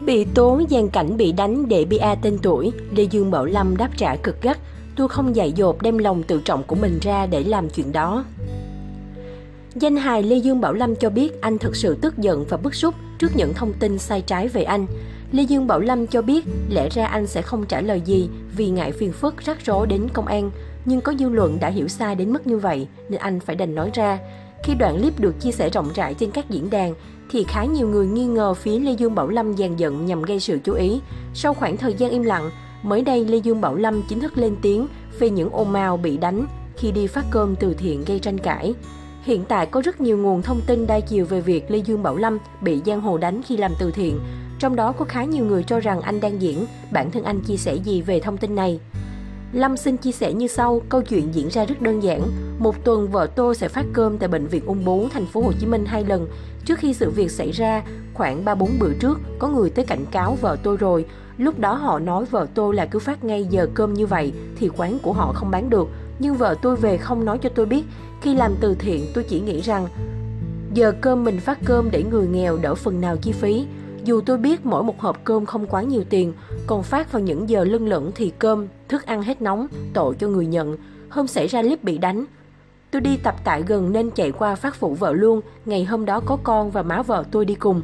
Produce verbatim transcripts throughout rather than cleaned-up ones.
Bị tố gian cảnh bị đánh để bia tên tuổi, Lê Dương Bảo Lâm đáp trả cực gắt, tôi không dại dột đem lòng tự trọng của mình ra để làm chuyện đó. Danh hài Lê Dương Bảo Lâm cho biết anh thực sự tức giận và bức xúc trước những thông tin sai trái về anh. Lê Dương Bảo Lâm cho biết lẽ ra anh sẽ không trả lời gì vì ngại phiền phức rắc rối đến công an, nhưng có dư luận đã hiểu sai đến mức như vậy nên anh phải đành nói ra. Khi đoạn clip được chia sẻ rộng rãi trên các diễn đàn thì khá nhiều người nghi ngờ phía Lê Dương Bảo Lâm dàn dựng nhằm gây sự chú ý. Sau khoảng thời gian im lặng, mới đây Lê Dương Bảo Lâm chính thức lên tiếng về những ồn ào bị đánh khi đi phát cơm từ thiện gây tranh cãi. Hiện tại có rất nhiều nguồn thông tin đa chiều về việc Lê Dương Bảo Lâm bị giang hồ đánh khi làm từ thiện. Trong đó có khá nhiều người cho rằng anh đang diễn, bản thân anh chia sẻ gì về thông tin này. Lâm xin chia sẻ như sau, câu chuyện diễn ra rất đơn giản. Một tuần vợ tôi sẽ phát cơm tại Bệnh viện Ung Bướu, thành phố Hồ Chí Minh hai lần. Trước khi sự việc xảy ra, khoảng ba bốn bữa trước, có người tới cảnh cáo vợ tôi rồi. Lúc đó họ nói vợ tôi là cứ phát ngay giờ cơm như vậy thì quán của họ không bán được. Nhưng vợ tôi về không nói cho tôi biết. Khi làm từ thiện tôi chỉ nghĩ rằng giờ cơm mình phát cơm để người nghèo đỡ phần nào chi phí. Dù tôi biết mỗi một hộp cơm không quá nhiều tiền, còn phát vào những giờ lưng lửng thì cơm, thức ăn hết nóng, tội cho người nhận. Hôm xảy ra clip bị đánh, tôi đi tập tại gần nên chạy qua phát phụ vợ luôn. Ngày hôm đó có con và má vợ tôi đi cùng.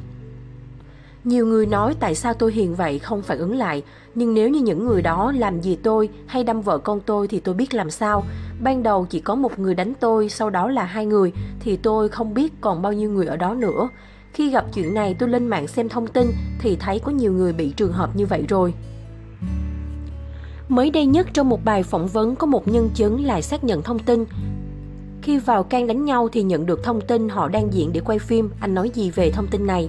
Nhiều người nói tại sao tôi hiền vậy không phản ứng lại. Nhưng nếu như những người đó làm gì tôi hay đâm vợ con tôi thì tôi biết làm sao. Ban đầu chỉ có một người đánh tôi, sau đó là hai người, thì tôi không biết còn bao nhiêu người ở đó nữa. Khi gặp chuyện này tôi lên mạng xem thông tin thì thấy có nhiều người bị trường hợp như vậy rồi. Mới đây nhất, trong một bài phỏng vấn có một nhân chứng lại xác nhận thông tin. Khi vào can đánh nhau thì nhận được thông tin họ đang diện để quay phim, anh nói gì về thông tin này?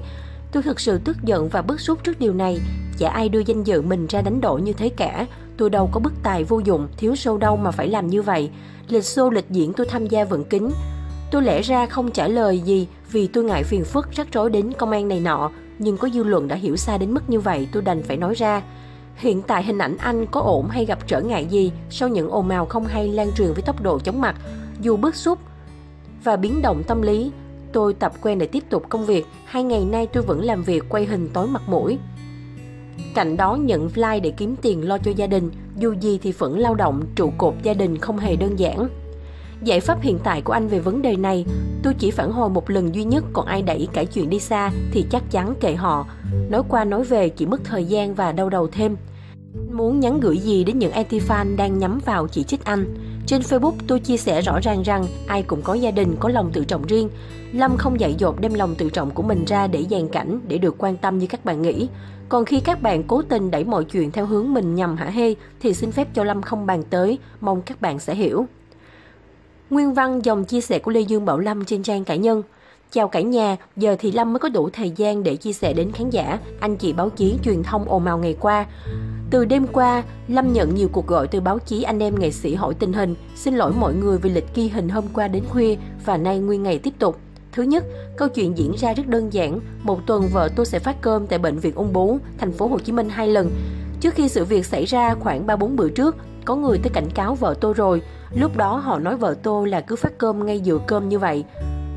Tôi thực sự tức giận và bức xúc trước điều này. Chả ai đưa danh dự mình ra đánh đổi như thế cả. Tôi đâu có bức tài vô dụng, thiếu sâu đâu mà phải làm như vậy. Lịch show lịch diễn tôi tham gia vẫn kín. Tôi lẽ ra không trả lời gì vì tôi ngại phiền phức rắc rối đến công an này nọ, nhưng có dư luận đã hiểu sai đến mức như vậy tôi đành phải nói ra. Hiện tại hình ảnh anh có ổn hay gặp trở ngại gì sau những ồn ào không hay lan truyền với tốc độ chóng mặt? Dù bức xúc và biến động tâm lý, tôi tập quen để tiếp tục công việc. Hai ngày nay tôi vẫn làm việc quay hình tối mặt mũi. Cạnh đó nhận like để kiếm tiền lo cho gia đình. Dù gì thì vẫn lao động, trụ cột gia đình không hề đơn giản. Giải pháp hiện tại của anh về vấn đề này, tôi chỉ phản hồi một lần duy nhất, còn ai đẩy cả chuyện đi xa thì chắc chắn kệ họ. Nói qua nói về chỉ mất thời gian và đau đầu thêm. Muốn nhắn gửi gì đến những anti-fan đang nhắm vào chỉ trích anh? Trên Facebook tôi chia sẻ rõ ràng rằng ai cũng có gia đình, có lòng tự trọng riêng. Lâm không dại dột đem lòng tự trọng của mình ra để dàn cảnh, để được quan tâm như các bạn nghĩ. Còn khi các bạn cố tình đẩy mọi chuyện theo hướng mình nhằm hả hê thì xin phép cho Lâm không bàn tới, mong các bạn sẽ hiểu. Nguyên văn dòng chia sẻ của Lê Dương Bảo Lâm trên trang cá nhân. Chào cả nhà, giờ thì Lâm mới có đủ thời gian để chia sẻ đến khán giả, anh chị báo chí, truyền thông ồn ào ngày qua. Từ đêm qua, Lâm nhận nhiều cuộc gọi từ báo chí anh em nghệ sĩ hỏi tình hình. Xin lỗi mọi người vì lịch ghi hình hôm qua đến khuya và nay nguyên ngày tiếp tục. Thứ nhất, câu chuyện diễn ra rất đơn giản. Một tuần vợ tôi sẽ phát cơm tại Bệnh viện Ung Bướu, thành phố Hồ Chí Minh hai lần. Trước khi sự việc xảy ra khoảng ba bốn bữa trước, có người tới cảnh cáo vợ tôi rồi. Lúc đó họ nói vợ tôi là cứ phát cơm ngay giữa cơm như vậy,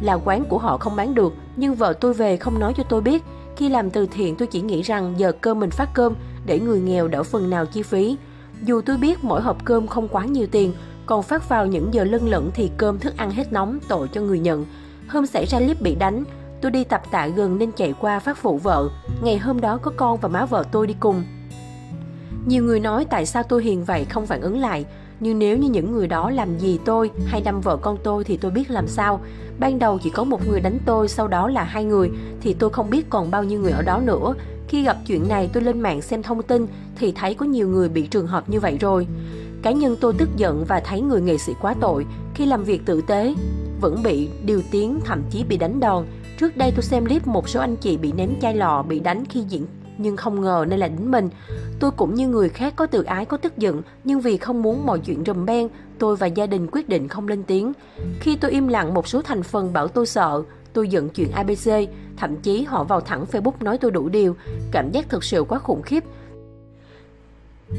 là quán của họ không bán được. Nhưng vợ tôi về không nói cho tôi biết. Khi làm từ thiện tôi chỉ nghĩ rằng giờ cơm mình phát cơm để người nghèo đỡ phần nào chi phí. Dù tôi biết mỗi hộp cơm không quá nhiều tiền, còn phát vào những giờ lân lẫn thì cơm thức ăn hết nóng, tội cho người nhận. Hôm xảy ra clip bị đánh, tôi đi tập tạ gần nên chạy qua phát phụ vợ. Ngày hôm đó có con và má vợ tôi đi cùng. Nhiều người nói tại sao tôi hiền vậy không phản ứng lại. Nhưng nếu như những người đó làm gì tôi hay đâm vợ con tôi thì tôi biết làm sao. Ban đầu chỉ có một người đánh tôi, sau đó là hai người, thì tôi không biết còn bao nhiêu người ở đó nữa. Khi gặp chuyện này tôi lên mạng xem thông tin thì thấy có nhiều người bị trường hợp như vậy rồi. Cá nhân tôi tức giận và thấy người nghệ sĩ quá tội. Khi làm việc tử tế vẫn bị điều tiếng, thậm chí bị đánh đòn. Trước đây tôi xem clip một số anh chị bị ném chai lọ, bị đánh khi diễn, nhưng không ngờ nên là đến mình. Tôi cũng như người khác có tự ái, có tức giận, nhưng vì không muốn mọi chuyện rùm beng, tôi và gia đình quyết định không lên tiếng. Khi tôi im lặng, một số thành phần bảo tôi sợ, tôi giận chuyện a bê xê, thậm chí họ vào thẳng Facebook nói tôi đủ điều. Cảm giác thực sự quá khủng khiếp.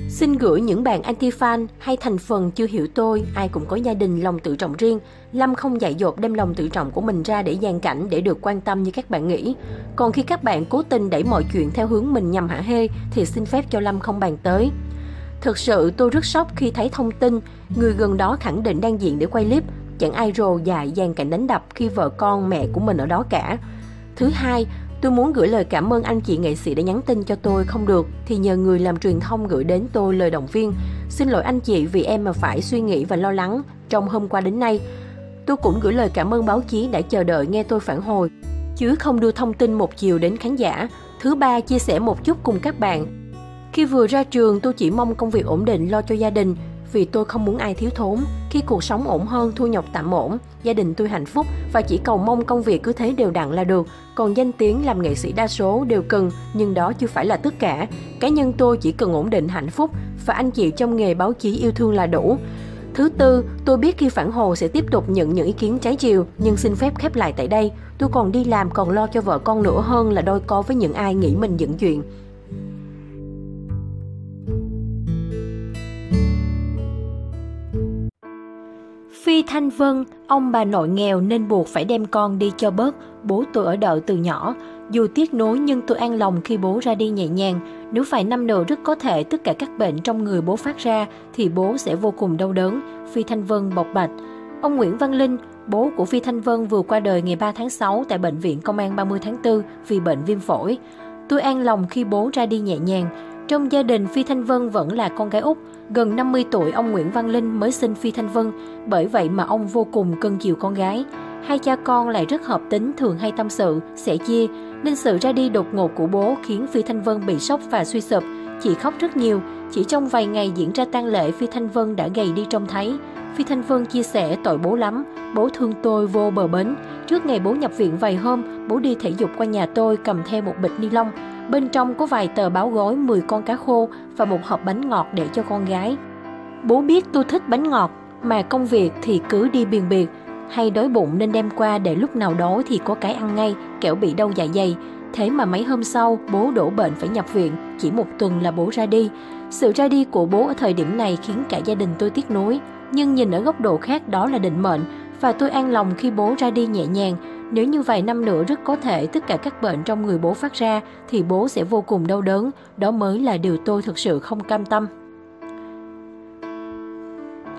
Xin gửi những bạn anti-fan hay thành phần chưa hiểu tôi, ai cũng có gia đình lòng tự trọng riêng. Lâm không dại dột đem lòng tự trọng của mình ra để dàn cảnh, để được quan tâm như các bạn nghĩ. Còn khi các bạn cố tình đẩy mọi chuyện theo hướng mình nhằm hả hê thì xin phép cho Lâm không bàn tới. Thực sự tôi rất sốc khi thấy thông tin người gần đó khẳng định đang diện để quay clip, chẳng ai rồ dài dàn cảnh đánh đập khi vợ con mẹ của mình ở đó cả. Thứ hai, tôi muốn gửi lời cảm ơn anh chị nghệ sĩ đã nhắn tin cho tôi, không được thì nhờ người làm truyền thông gửi đến tôi lời động viên. Xin lỗi anh chị vì em mà phải suy nghĩ và lo lắng trong hôm qua đến nay. Tôi cũng gửi lời cảm ơn báo chí đã chờ đợi nghe tôi phản hồi, chứ không đưa thông tin một chiều đến khán giả. Thứ ba, chia sẻ một chút cùng các bạn. Khi vừa ra trường tôi chỉ mong công việc ổn định lo cho gia đình, vì tôi không muốn ai thiếu thốn. Khi cuộc sống ổn hơn, thu nhập tạm ổn, gia đình tôi hạnh phúc và chỉ cầu mong công việc cứ thế đều đặn là được. Còn danh tiếng làm nghệ sĩ đa số đều cần, nhưng đó chưa phải là tất cả. Cá nhân tôi chỉ cần ổn định, hạnh phúc và anh chị trong nghề báo chí yêu thương là đủ. Thứ tư, tôi biết khi phản hồi sẽ tiếp tục nhận những ý kiến trái chiều, nhưng xin phép khép lại tại đây. Tôi còn đi làm, còn lo cho vợ con nữa hơn là đôi co với những ai nghĩ mình dựng chuyện. Phi Thanh Vân, ông bà nội nghèo nên buộc phải đem con đi cho bớt, bố tôi ở đợi từ nhỏ. Dù tiếc nuối nhưng tôi an lòng khi bố ra đi nhẹ nhàng. Nếu vài năm nữa rất có thể tất cả các bệnh trong người bố phát ra thì bố sẽ vô cùng đau đớn. Phi Thanh Vân bộc bạch. Ông Nguyễn Văn Linh, bố của Phi Thanh Vân vừa qua đời ngày ba tháng sáu tại Bệnh viện Công an ba mươi tháng tư vì bệnh viêm phổi. Tôi an lòng khi bố ra đi nhẹ nhàng. Trong gia đình, Phi Thanh Vân vẫn là con gái út. Gần năm mươi tuổi, ông Nguyễn Văn Linh mới sinh Phi Thanh Vân, bởi vậy mà ông vô cùng cưng chiều con gái. Hai cha con lại rất hợp tính, thường hay tâm sự, sẻ chia, nên sự ra đi đột ngột của bố khiến Phi Thanh Vân bị sốc và suy sụp. Chị khóc rất nhiều, chỉ trong vài ngày diễn ra tang lễ, Phi Thanh Vân đã gầy đi trông thấy. Phi Thanh Vân chia sẻ, tội bố lắm, bố thương tôi vô bờ bến. Trước ngày bố nhập viện vài hôm, bố đi thể dục qua nhà tôi cầm theo một bịch ni lông. Bên trong có vài tờ báo gói, mười con cá khô và một hộp bánh ngọt để cho con gái. Bố biết tôi thích bánh ngọt, mà công việc thì cứ đi biền biệt. Hay đói bụng nên đem qua để lúc nào đói thì có cái ăn ngay, kẻo bị đau dạ dày. Thế mà mấy hôm sau, bố đổ bệnh phải nhập viện, chỉ một tuần là bố ra đi. Sự ra đi của bố ở thời điểm này khiến cả gia đình tôi tiếc nuối. Nhưng nhìn ở góc độ khác, đó là định mệnh, và tôi an lòng khi bố ra đi nhẹ nhàng. Nếu như vài năm nữa rất có thể tất cả các bệnh trong người bố phát ra thì bố sẽ vô cùng đau đớn. Đó mới là điều tôi thực sự không cam tâm.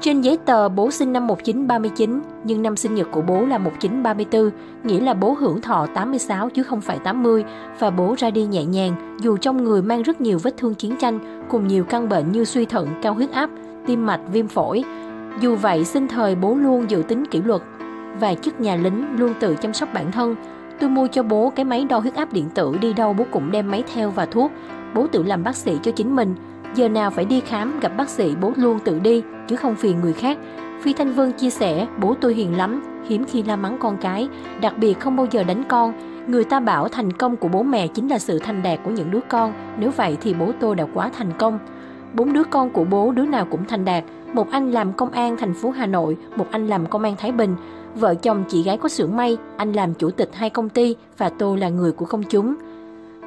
Trên giấy tờ bố sinh năm một nghìn chín trăm ba mươi chín, nhưng năm sinh nhật của bố là một nghìn chín trăm ba mươi tư, nghĩa là bố hưởng thọ tám mươi sáu chứ không phải tám mươi, và bố ra đi nhẹ nhàng, dù trong người mang rất nhiều vết thương chiến tranh, cùng nhiều căn bệnh như suy thận, cao huyết áp, tim mạch, viêm phổi. Dù vậy, sinh thời bố luôn giữ tính kỷ luật và chức nhà lính, luôn tự chăm sóc bản thân. Tôi mua cho bố cái máy đo huyết áp điện tử, đi đâu bố cũng đem máy theo và thuốc. Bố tự làm bác sĩ cho chính mình. Giờ nào phải đi khám, gặp bác sĩ bố luôn tự đi, chứ không phiền người khác. Phi Thanh Vân chia sẻ, bố tôi hiền lắm, hiếm khi la mắng con cái, đặc biệt không bao giờ đánh con. Người ta bảo thành công của bố mẹ chính là sự thành đạt của những đứa con, nếu vậy thì bố tôi đã quá thành công. Bốn đứa con của bố đứa nào cũng thành đạt, một anh làm công an thành phố Hà Nội, một anh làm công an Thái Bình. Vợ chồng chị gái có xưởng may, anh làm chủ tịch hai công ty và tôi là người của công chúng.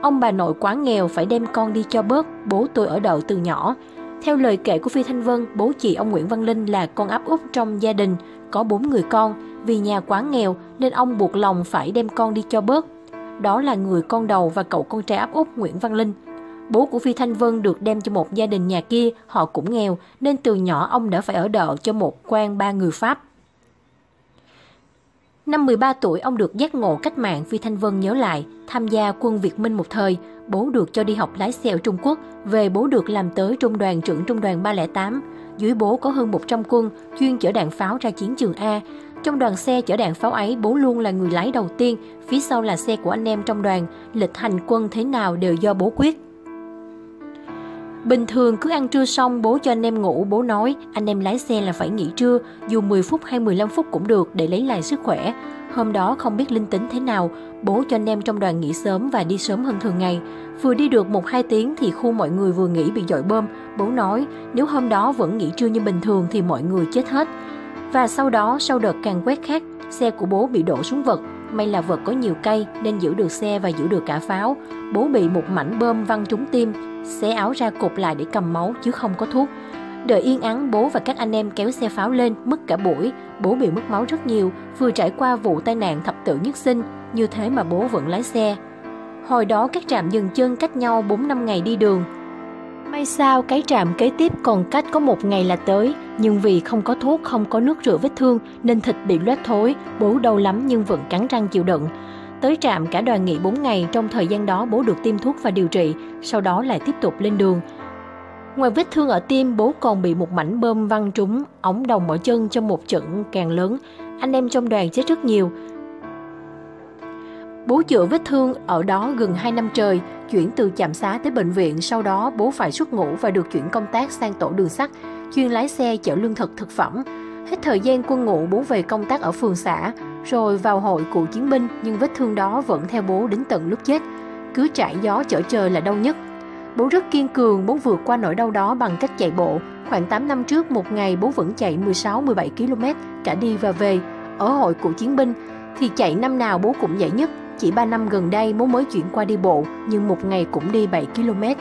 Ông bà nội quá nghèo phải đem con đi cho bớt, bố tôi ở đợi từ nhỏ. Theo lời kể của Phi Thanh Vân, bố chị ông Nguyễn Văn Linh là con áp út trong gia đình, có bốn người con. Vì nhà quá nghèo nên ông buộc lòng phải đem con đi cho bớt. Đó là người con đầu và cậu con trai áp út Nguyễn Văn Linh. Bố của Phi Thanh Vân được đem cho một gia đình nhà kia, họ cũng nghèo, nên từ nhỏ ông đã phải ở đợ cho một quan ba người Pháp. Năm mười ba tuổi, ông được giác ngộ cách mạng, Phi Thanh Vân nhớ lại, tham gia quân Việt Minh một thời. Bố được cho đi học lái xe ở Trung Quốc, về bố được làm tới trung đoàn trưởng trung đoàn ba không tám. Dưới bố có hơn một trăm quân, chuyên chở đạn pháo ra chiến trường A. Trong đoàn xe chở đạn pháo ấy, bố luôn là người lái đầu tiên, phía sau là xe của anh em trong đoàn. Lịch hành quân thế nào đều do bố quyết. Bình thường cứ ăn trưa xong bố cho anh em ngủ, bố nói anh em lái xe là phải nghỉ trưa, dù mười phút hay mười lăm phút cũng được để lấy lại sức khỏe. Hôm đó không biết linh tính thế nào, bố cho anh em trong đoàn nghỉ sớm và đi sớm hơn thường ngày. Vừa đi được một hai tiếng thì khu mọi người vừa nghỉ bị dội bom, bố nói nếu hôm đó vẫn nghỉ trưa như bình thường thì mọi người chết hết. Và sau đó, sau đợt càn quét khác, xe của bố bị đổ xuống vực, May là vật có nhiều cây nên giữ được xe và giữ được cả pháo. Bố bị một mảnh bơm văng trúng tim, xé áo ra cột lại để cầm máu chứ không có thuốc. Đợi yên ắng, bố và các anh em kéo xe pháo lên, mất cả buổi. Bố bị mất máu rất nhiều, vừa trải qua vụ tai nạn thập tử nhất sinh, như thế mà bố vẫn lái xe. Hồi đó các trạm dừng chân cách nhau bốn năm ngày đi đường. May sao cái trạm kế tiếp còn cách có một ngày là tới, nhưng vì không có thuốc, không có nước rửa vết thương nên thịt bị loét thối, bố đau lắm nhưng vẫn cắn răng chịu đựng. Tới trạm cả đoàn nghỉ bốn ngày, trong thời gian đó bố được tiêm thuốc và điều trị, sau đó lại tiếp tục lên đường. Ngoài vết thương ở tim, bố còn bị một mảnh bơm văng trúng ống đồng ở chân trong một trận càng lớn. Anh em trong đoàn chết rất nhiều. Bố chữa vết thương ở đó gần hai năm trời, chuyển từ trạm xá tới bệnh viện, sau đó bố phải xuất ngũ và được chuyển công tác sang tổ đường sắt, chuyên lái xe chở lương thực thực phẩm. Hết thời gian quân ngũ, bố về công tác ở phường xã, rồi vào hội cựu chiến binh, nhưng vết thương đó vẫn theo bố đến tận lúc chết. Cứ trải gió chở trời là đau nhất. Bố rất kiên cường, bố vượt qua nỗi đau đó bằng cách chạy bộ. Khoảng tám năm trước, một ngày bố vẫn chạy mười sáu mười bảy ki lô mét cả đi và về. Ở hội cựu chiến binh thì chạy năm nào bố cũng vậy nhất. Chỉ ba năm gần đây bố mới chuyển qua đi bộ, nhưng một ngày cũng đi bảy ki lô mét.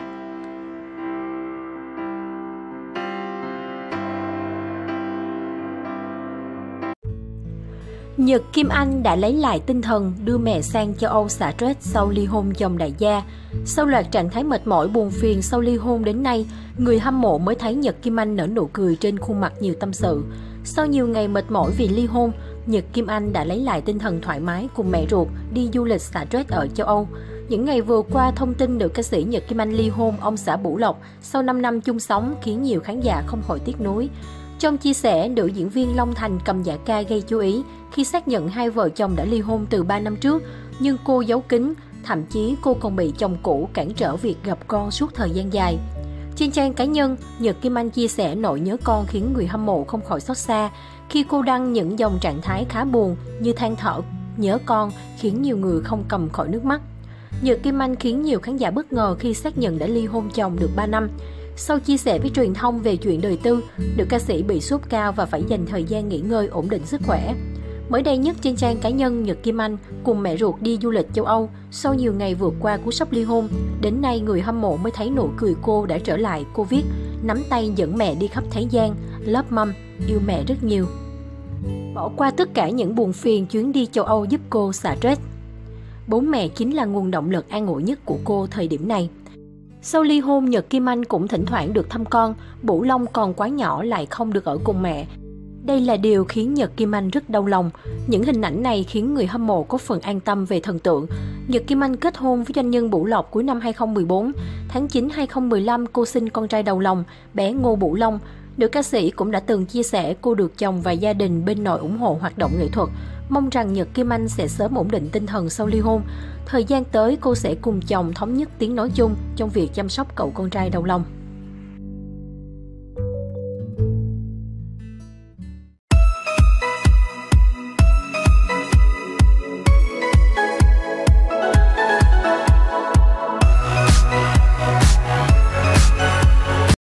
Nhật Kim Anh đã lấy lại tinh thần, đưa mẹ sang châu Âu xả stress sau ly hôn chồng đại gia. Sau loạt trạng thái mệt mỏi buồn phiền sau ly hôn đến nay, người hâm mộ mới thấy Nhật Kim Anh nở nụ cười trên khuôn mặt nhiều tâm sự. Sau nhiều ngày mệt mỏi vì ly hôn, Nhật Kim Anh đã lấy lại tinh thần thoải mái cùng mẹ ruột đi du lịch xả stress ở châu Âu. Những ngày vừa qua, thông tin nữ ca sĩ Nhật Kim Anh ly hôn ông xã Bửu Lộc sau năm năm chung sống khiến nhiều khán giả không khỏi tiếc nuối. Trong chia sẻ, nữ diễn viên Long Thành cầm dạ ca gây chú ý khi xác nhận hai vợ chồng đã ly hôn từ ba năm trước, nhưng cô giấu kín, thậm chí cô còn bị chồng cũ cản trở việc gặp con suốt thời gian dài. Trên trang cá nhân, Nhật Kim Anh chia sẻ nỗi nhớ con khiến người hâm mộ không khỏi xót xa khi cô đăng những dòng trạng thái khá buồn như than thở, nhớ con khiến nhiều người không cầm khỏi nước mắt. Nhật Kim Anh khiến nhiều khán giả bất ngờ khi xác nhận đã ly hôn chồng được ba năm. Sau chia sẻ với truyền thông về chuyện đời tư, nữ ca sĩ bị sốt cao và phải dành thời gian nghỉ ngơi ổn định sức khỏe. Mới đây nhất, trên trang cá nhân, Nhật Kim Anh cùng mẹ ruột đi du lịch châu Âu sau nhiều ngày vượt qua cú sốc ly hôn. Đến nay, người hâm mộ mới thấy nụ cười cô đã trở lại. Cô viết, nắm tay dẫn mẹ đi khắp thế gian, love mom, yêu mẹ rất nhiều. Bỏ qua tất cả những buồn phiền, chuyến đi châu Âu giúp cô xả stress. Bố mẹ chính là nguồn động lực an ủi nhất của cô thời điểm này. Sau ly hôn, Nhật Kim Anh cũng thỉnh thoảng được thăm con. Bửu Long còn quá nhỏ lại không được ở cùng mẹ. Đây là điều khiến Nhật Kim Anh rất đau lòng. Những hình ảnh này khiến người hâm mộ có phần an tâm về thần tượng. Nhật Kim Anh kết hôn với doanh nhân Bửu Lộc cuối năm hai không một bốn. Tháng chín hai không một lăm, cô sinh con trai đầu lòng, bé Ngô Bửu Long. Nữ ca sĩ cũng đã từng chia sẻ cô được chồng và gia đình bên nội ủng hộ hoạt động nghệ thuật. Mong rằng Nhật Kim Anh sẽ sớm ổn định tinh thần sau ly hôn. Thời gian tới, cô sẽ cùng chồng thống nhất tiếng nói chung trong việc chăm sóc cậu con trai đầu lòng.